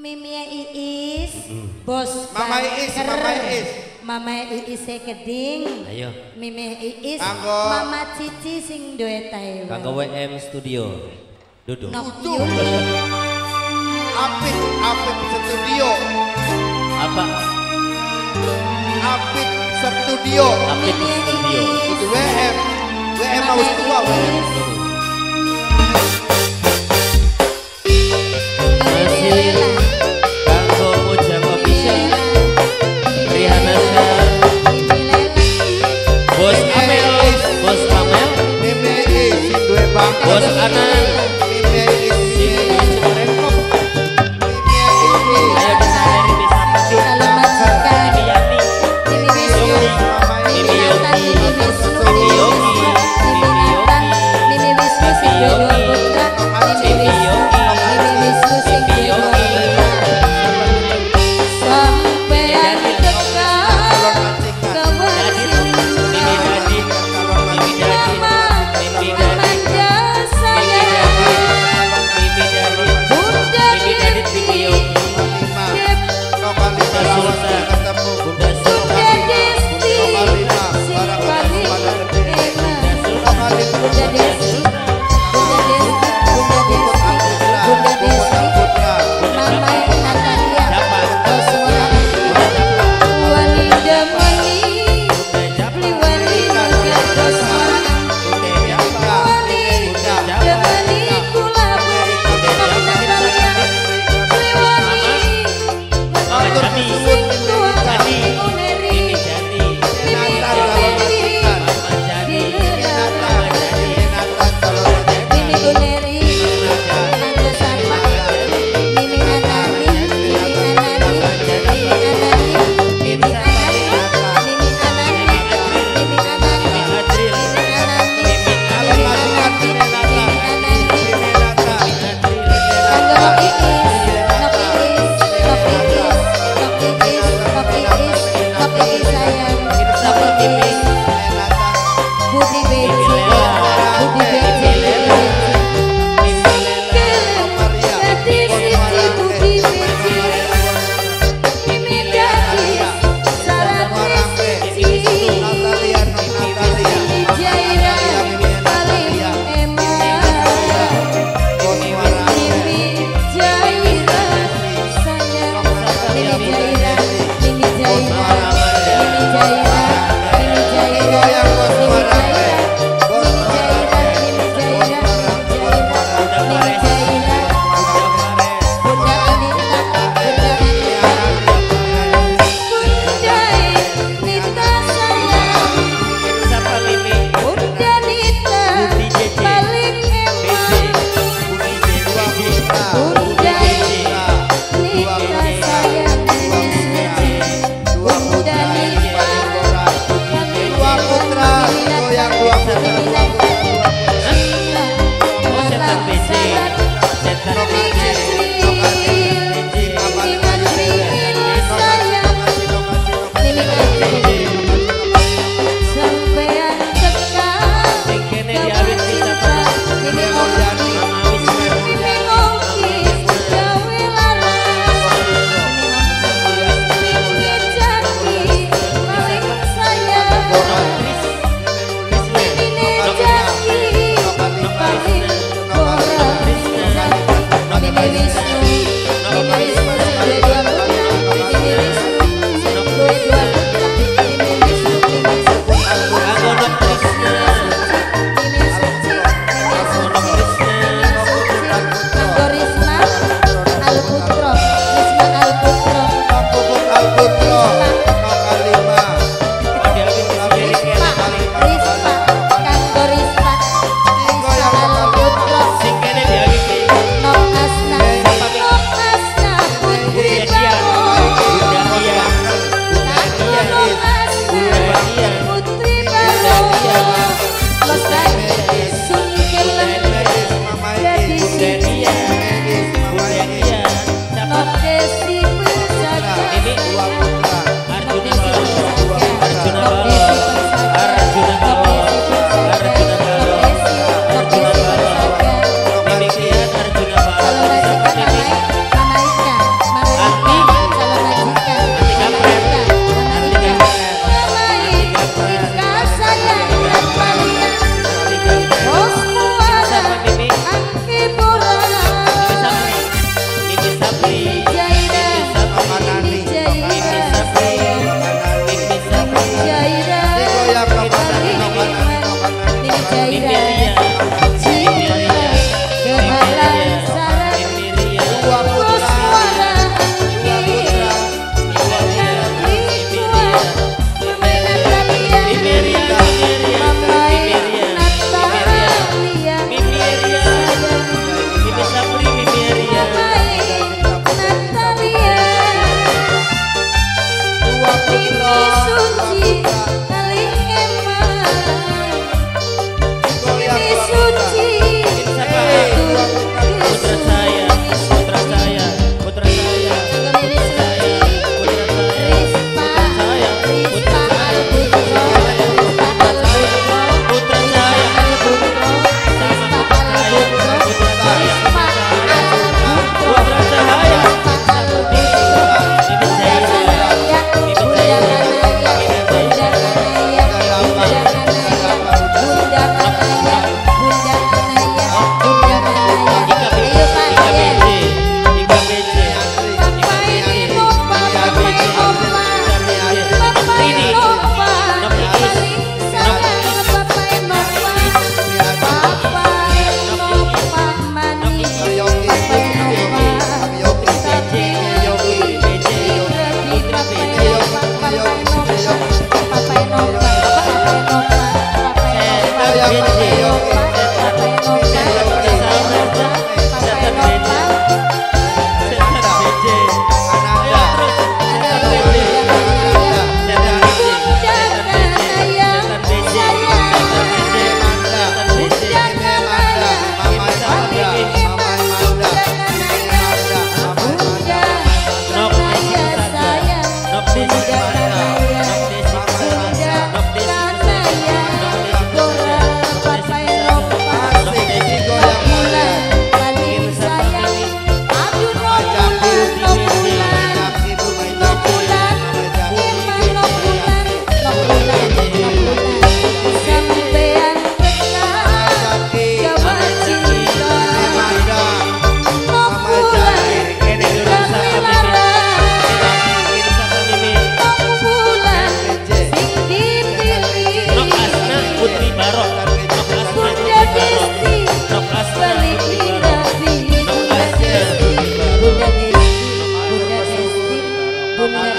Mimia Iis, bos Mama Iis, Mama Iis. Mama Iis sekeding. Ayo. Mimia Iis, Mama Cici sing duet ayo. Kanggo WM Studio. Duduk. Duduk. Apit, apit studio. Apa? Apit studio. Apit studio. Itu WM. WM mau tua WM. Bos Anan, Mimi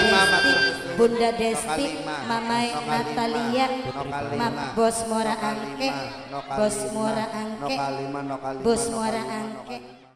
Desti, Bunda Desti, Mama Natalia, Bos Mora Angke, Bos Mora Angke, Bos Mora Angke.